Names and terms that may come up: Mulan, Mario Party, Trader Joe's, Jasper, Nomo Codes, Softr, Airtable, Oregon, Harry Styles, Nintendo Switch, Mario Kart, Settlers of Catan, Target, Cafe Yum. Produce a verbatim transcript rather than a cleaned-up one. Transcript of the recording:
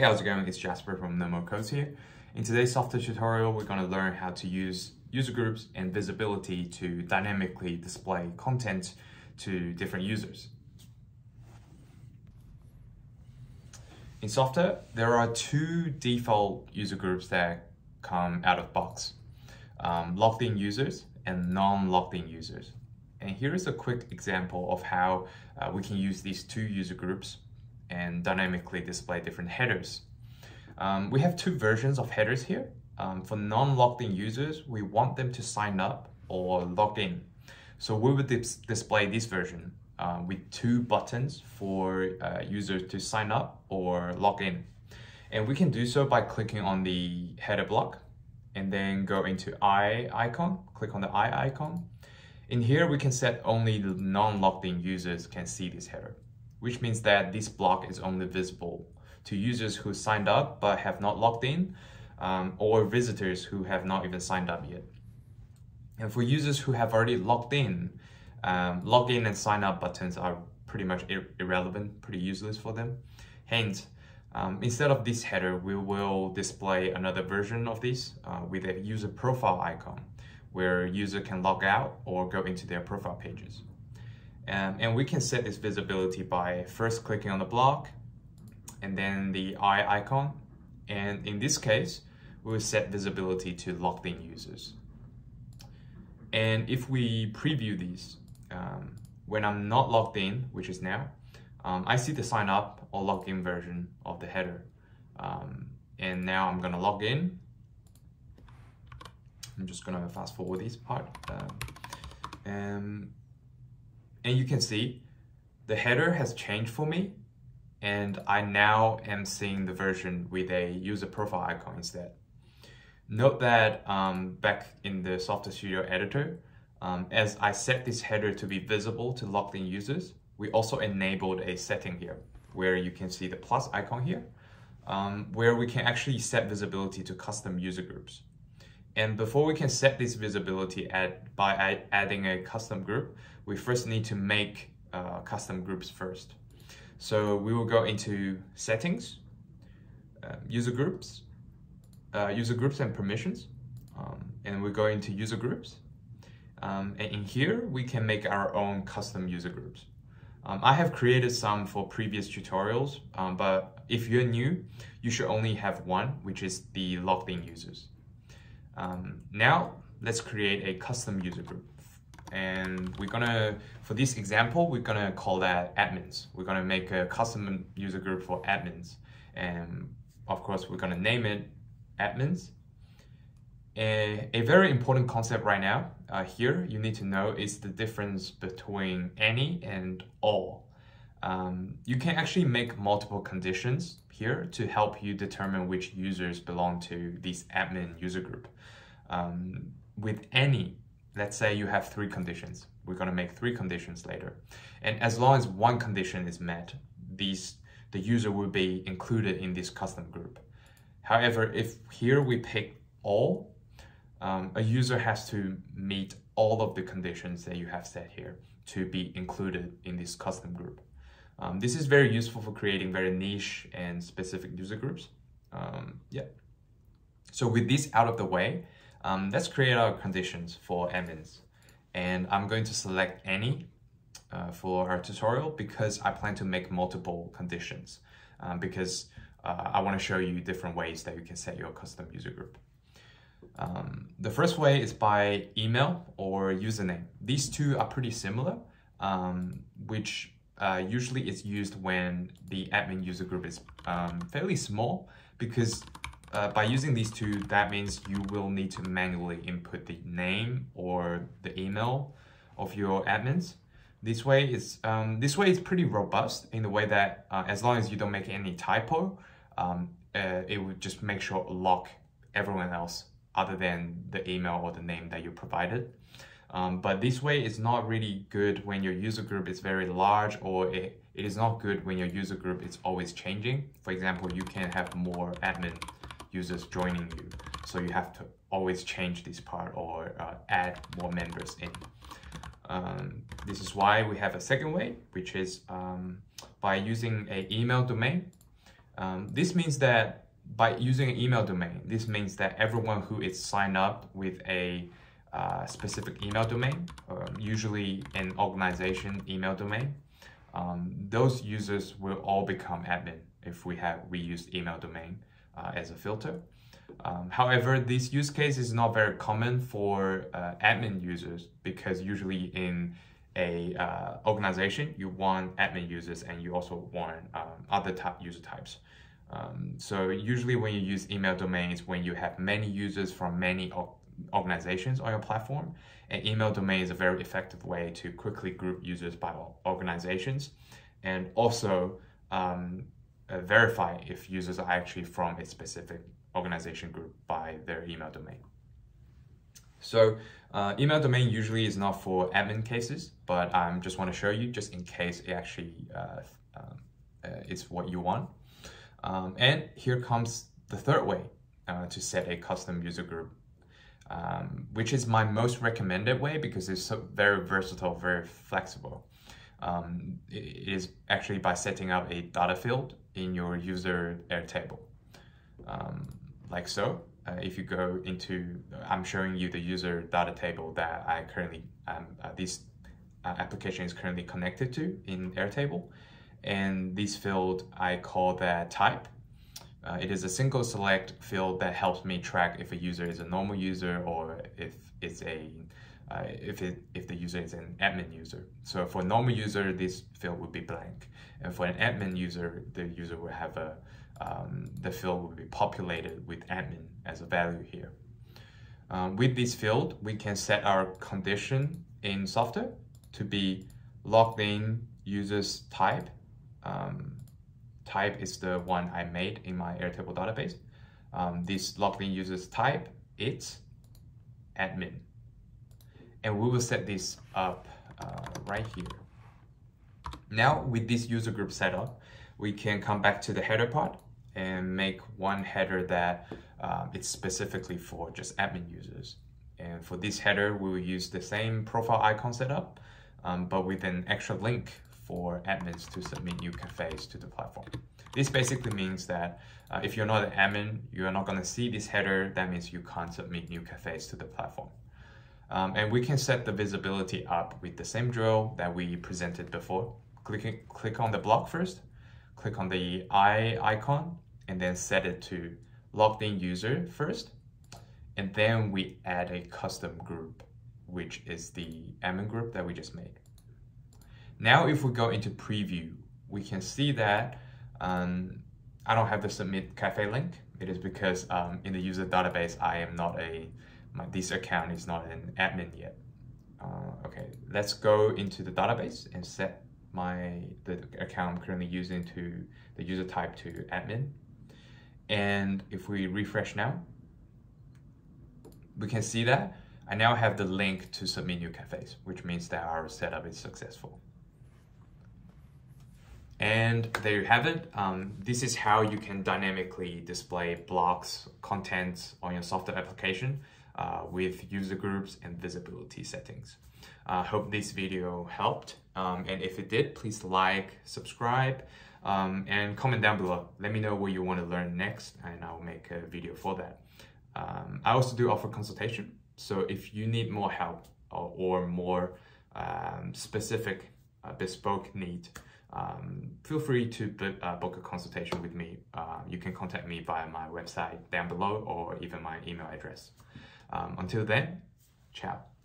Hey, how's it going? It's Jasper from Nomo Codes here. In today's Softr tutorial, we're going to learn how to use user groups and visibility to dynamically display content to different users. In Softr, there are two default user groups that come out of box, um, logged-in users and non-logged-in users. And here is a quick example of how uh, we can use these two user groups and dynamically display different headers. Um, we have two versions of headers here. Um, for non-logged-in users, we want them to sign up or log in. So we would dis display this version uh, with two buttons for uh, users to sign up or log in. And we can do so by clicking on the header block and then go into I icon, click on the I icon. In here, we can set only non-logged-in users can see this header, which means that this block is only visible to users who signed up but have not logged in, um, or visitors who have not even signed up yet. And for users who have already logged in, um, log in and sign up buttons are pretty much ir irrelevant, pretty useless for them. Hence, um, instead of this header, we will display another version of this uh, with a user profile icon, where a user can log out or go into their profile pages. Um, and we can set this visibility by first clicking on the block and then the I icon. And in this case, we will set visibility to logged in users. And if we preview these, um, when I'm not logged in, which is now, um, I see the sign up or log in version of the header. Um, and now I'm gonna log in. I'm just gonna fast forward this part. Um, and And you can see the header has changed for me, and I now am seeing the version with a user profile icon instead. Note that um, back in the Softr Studio editor, um, as I set this header to be visible to logged-in users, we also enabled a setting here where you can see the plus icon here, um, where we can actually set visibility to custom user groups. And before we can set this visibility at, by ad, adding a custom group, we first need to make uh, custom groups first. So we will go into settings, uh, user groups, uh, user groups and permissions, um, and we go into user groups. Um, and in here, we can make our own custom user groups. Um, I have created some for previous tutorials, um, but if you're new, you should only have one, which is the logged-in users. Um, now, let's create a custom user group. And we're gonna, for this example, we're gonna call that admins. We're gonna make a custom user group for admins. And of course, we're gonna name it admins. A, a very important concept right now, uh, here, you need to know is the difference between any and all. Um, you can actually make multiple conditions here to help you determine which users belong to this admin user group. Um, with any, let's say you have three conditions. We're going to make three conditions later. And as long as one condition is met, these, the user will be included in this custom group. However, if here we pick all, um, a user has to meet all of the conditions that you have set here to be included in this custom group. Um, this is very useful for creating very niche and specific user groups. Um, yeah. So with this out of the way, um, let's create our conditions for admins. And I'm going to select any uh, for our tutorial because I plan to make multiple conditions um, because uh, I want to show you different ways that you can set your custom user group. Um, the first way is by email or username. These two are pretty similar, um, which Uh, usually it's used when the admin user group is um, fairly small, because uh, by using these two, that means you will need to manually input the name or the email of your admins. This way is um, this way is pretty robust in the way that uh, as long as you don't make any typo, um, uh, it would just make sure lock everyone else other than the email or the name that you provided. Um, but this way is not really good when your user group is very large, or it, it is not good when your user group is always changing. For example, you can have more admin users joining you, so you have to always change this part or uh, add more members in. Um, this is why we have a second way, which is um, by using an email domain. Um, this means that by using an email domain, this means that everyone who is signed up with a uh, specific email domain, um, usually an organization email domain, um, those users will all become admin if we have we use email domain uh, as a filter. Um, however, this use case is not very common for uh, admin users, because usually in a uh, organization, you want admin users and you also want um, other type user types. Um, so usually when you use email domains, when you have many users from many organizations on your platform, an email domain is a very effective way to quickly group users by organizations, and also um, uh, verify if users are actually from a specific organization group by their email domain. So uh, email domain usually is not for admin cases, but I um, just want to show you just in case it actually uh, uh, is what you want. Um, and here comes the third way uh, to set a custom user group, um, which is my most recommended way because it's so very versatile, very flexible. Um, it is actually by setting up a data field in your user Airtable, um, like so. Uh, if you go into, I'm showing you the user data table that I currently, um, uh, this uh, application is currently connected to in Airtable. And this field, I call that type. Uh, it is a single select field that helps me track if a user is a normal user or if it's a uh, if it if the user is an admin user. So for a normal user, this field would be blank, and for an admin user, the user will have a um, the field will be populated with admin as a value here. Um, with this field, we can set our condition in Softr to be logged in users type. Um, type is the one I made in my Airtable database. Um, this logged in users type, it's admin. And we will set this up uh, right here. Now with this user group setup, we can come back to the header part and make one header that um, it's specifically for just admin users. And for this header, we will use the same profile icon setup, um, but with an extra link for admins to submit new cafes to the platform. This basically means that uh, if you're not an admin, you're not gonna see this header. That means you can't submit new cafes to the platform. Um, and we can set the visibility up with the same drill that we presented before. Click, click on the block first, click on the eye icon, and then set it to logged in user first. And then we add a custom group, which is the admin group that we just made. Now, if we go into preview, we can see that um, I don't have the submit cafe link. It is because um, in the user database, I am not a, my, this account is not an admin yet. Uh, okay, let's go into the database and set my, the account I'm currently using to the user type to admin. And if we refresh now, we can see that I now have the link to submit new cafes, which means that our setup is successful. And there you have it. Um, this is how you can dynamically display blocks, contents on your Softr application uh, with user groups and visibility settings. I uh, hope this video helped. Um, and if it did, please like, subscribe, um, and comment down below. Let me know what you want to learn next, and I'll make a video for that. Um, I also do offer consultation. So if you need more help or, or more um, specific uh, bespoke need, Um, feel free to uh, book a consultation with me. Uh, you can contact me via my website down below or even my email address. Um, until then, ciao.